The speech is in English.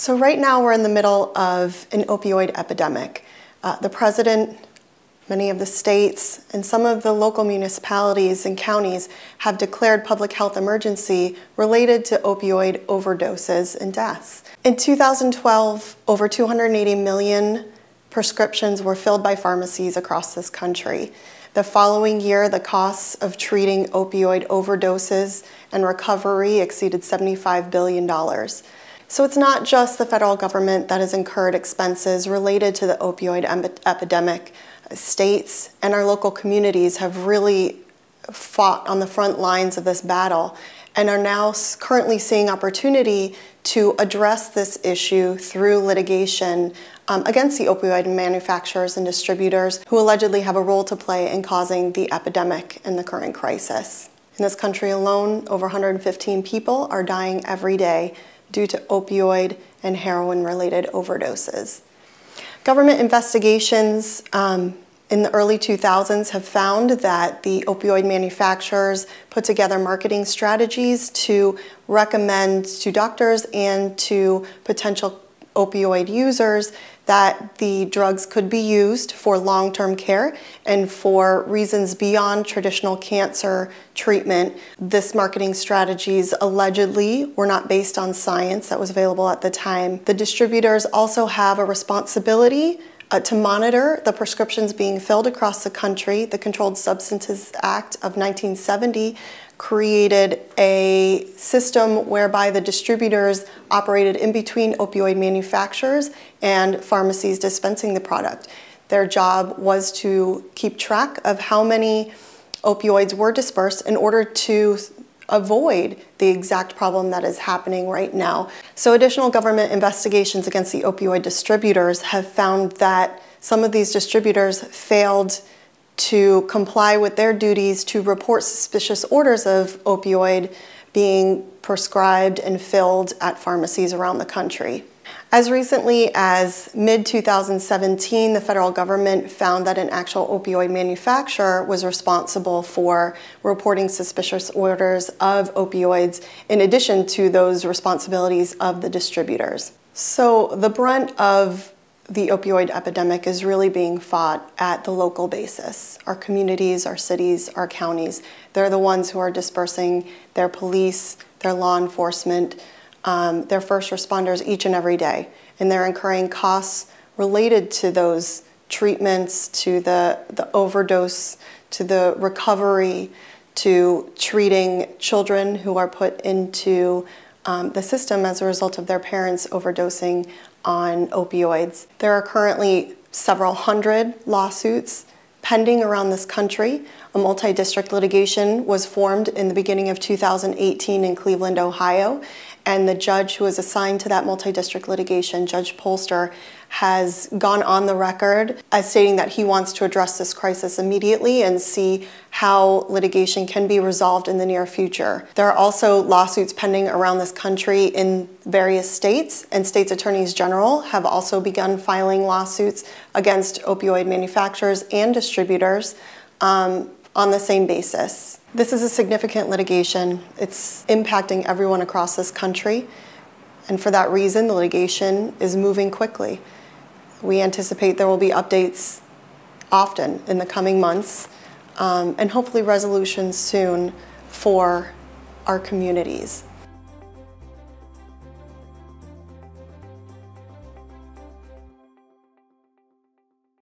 So right now we're in the middle of an opioid epidemic. The president, many of the states, and some of the local municipalities and counties have declared public health emergency related to opioid overdoses and deaths. In 2012, over 280 million prescriptions were filled by pharmacies across this country. The following year, the costs of treating opioid overdoses and recovery exceeded $75 billion. So it's not just the federal government that has incurred expenses related to the opioid epidemic. States and our local communities have really fought on the front lines of this battle and are now currently seeing opportunity to address this issue through litigation against the opioid manufacturers and distributors who allegedly have a role to play in causing the epidemic and the current crisis. In this country alone, over 115 people are dying every day due to opioid and heroin-related overdoses. Government investigations in the early 2000s have found that the opioid manufacturers put together marketing strategies to recommend to doctors and to potential opioid users that the drugs could be used for long-term care and for reasons beyond traditional cancer treatment. This marketing strategies allegedly were not based on science that was available at the time. The distributors also have a responsibility to monitor the prescriptions being filled across the country. The Controlled Substances Act of 1970 created a system whereby the distributors operated in between opioid manufacturers and pharmacies dispensing the product. Their job was to keep track of how many opioids were dispersed in order to avoid the exact problem that is happening right now. So additional government investigations against the opioid distributors have found that some of these distributors failed to comply with their duties to report suspicious orders of opioid being prescribed and filled at pharmacies around the country. As recently as mid-2017, the federal government found that an actual opioid manufacturer was responsible for reporting suspicious orders of opioids in addition to those responsibilities of the distributors. So the brunt of the opioid epidemic is really being fought at the local basis. Our communities, our cities, our counties, they're the ones who are dispersing their police, their law enforcement, their first responders each and every day, and they're incurring costs related to those treatments, to the overdose, to the recovery, to treating children who are put into the system as a result of their parents overdosing on opioids. There are currently several hundred lawsuits pending around this country. A multi-district litigation was formed in the beginning of 2018 in Cleveland, Ohio, and the judge who is assigned to that multi-district litigation, Judge Polster, has gone on the record as stating that he wants to address this crisis immediately and see how litigation can be resolved in the near future. There are also lawsuits pending around this country in various states, and states' attorneys general have also begun filing lawsuits against opioid manufacturers and distributors on the same basis. This is a significant litigation. It's impacting everyone across this country, and for that reason, the litigation is moving quickly. We anticipate there will be updates often in the coming months, and hopefully resolutions soon for our communities.